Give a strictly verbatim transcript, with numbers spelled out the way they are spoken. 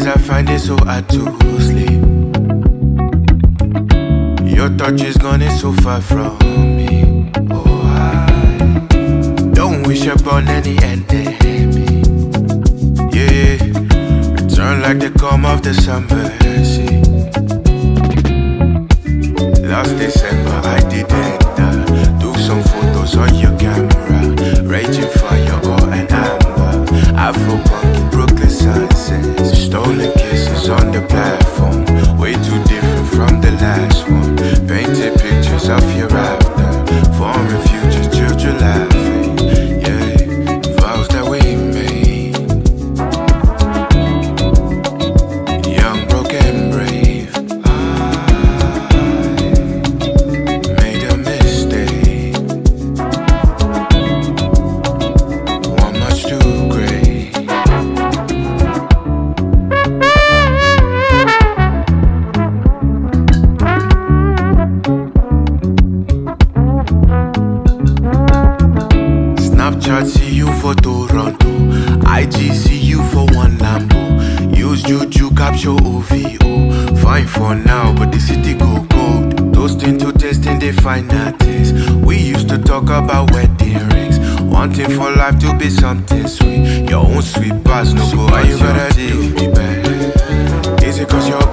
I find it so hard to sleep. Your touch is gone, it's so far from me. Oh, I don't wish upon any enemy. Yeah, return like the calm of the summer sea. Last December I did enter. Do some photos on your camera, raging fire all and amber. Afro-punk, Brooklyn sunset. Stolen kisses on the platform, way too different from the last one. Painted pictures of your after, foreign futures, children laughing. Yeah, vows that we made, young, broken, brave. I made a mistake, one much too great. Snapchat see you for Toronto, I G see you for one Lambo. Use Juju, capture O V O. Fine for now, but the city go cold. Toasting to testing, they find that taste. We used to talk about wedding rings, wanting for life to be something sweet. Your own sweet past, no go on your teeth. Is it cause you're